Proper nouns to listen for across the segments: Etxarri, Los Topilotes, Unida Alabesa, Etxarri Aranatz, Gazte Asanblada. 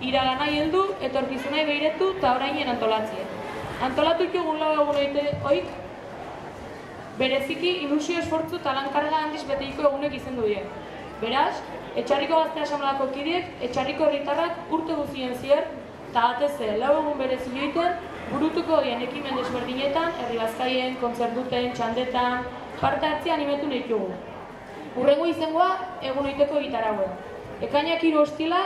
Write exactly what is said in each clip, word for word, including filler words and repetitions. iragana heldu, etorkizunei begiretu eta orainen antolatzea. Antolatu ditugun lau egun oik, bereziki ilusio esfortzu eta lankarga handiz beteiko egunek izendu dira. Beraz, Etxarriko Gazte Asanbladako kideek, Etxarriko herritarrak urte guztien zier, eta batez lau egun berezi egiten, burutuko diren ekimen desberdinetan, herri bazkaien, kontzertuten, txandetan, parte hartzea animatu nahi dugu. Hurrengo izangoa egun egiteko egitaragoa. Ekainak hiru ostila,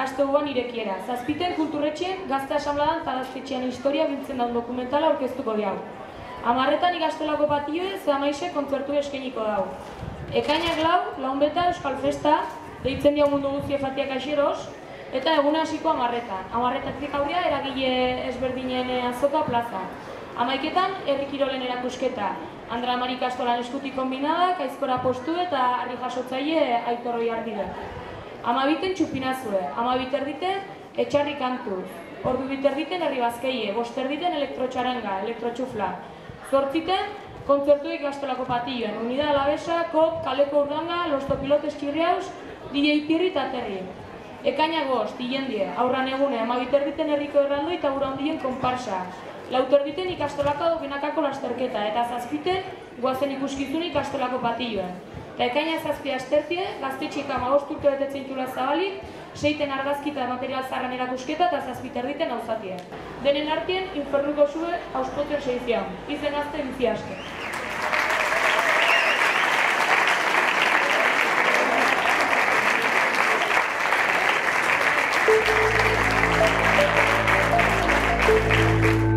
asteburuan irekiera. Zazpiten kulturretxean, Gazte Asanbladan eta gaztetxean historia biltzen daun dokumentala aurkeztuko diago. Amarretan ikastolako patioe, zehamaixe kontzertu eskeniko dago. Ekainak lau, launbeta Euskal Festa, deitzen diau mundu guzti efatiak aixeroz, eta eguna hasiko amarretan. Amarretatik aurria eragile ezberdinen azoka plaza. Amaiketan, herrikirolen erakusketa. Andra Mari ikastolan eskuti kombinadak, aizkora postu eta harri jasotzaile aitorroi ardide. Amabiten txupinazue, amabiterdite Etxarri kantu. Ordu biterditen herri bazkeie, bosterditen elektrotxaranga, elektrotxufla. Zortziten, kontzertuik gaztolako patioen, Unida Alabesa, Kop, Kaleko Urdanga, Los Topilotes Txirriauz, D J Pirri eta Terri. Ekainak goz, dilendie, aurran egune, amabiterditen herriko erraldoi eta gura ondien konparsa. Lauterditen ikastolako dokinakako lasterketa, eta zazpiten, guazen ikuskizuni ikastolako patioen. Eta ekainak zazpia estertie, gaztetxik amagoz turte betetzen tula zabalik, seiten argazkita material zarran erakusketa eta zazpiterditen hauzatia. Denen artien, infernuko zue, hauspoten seizian. Izen azte bizi aske. Thank you.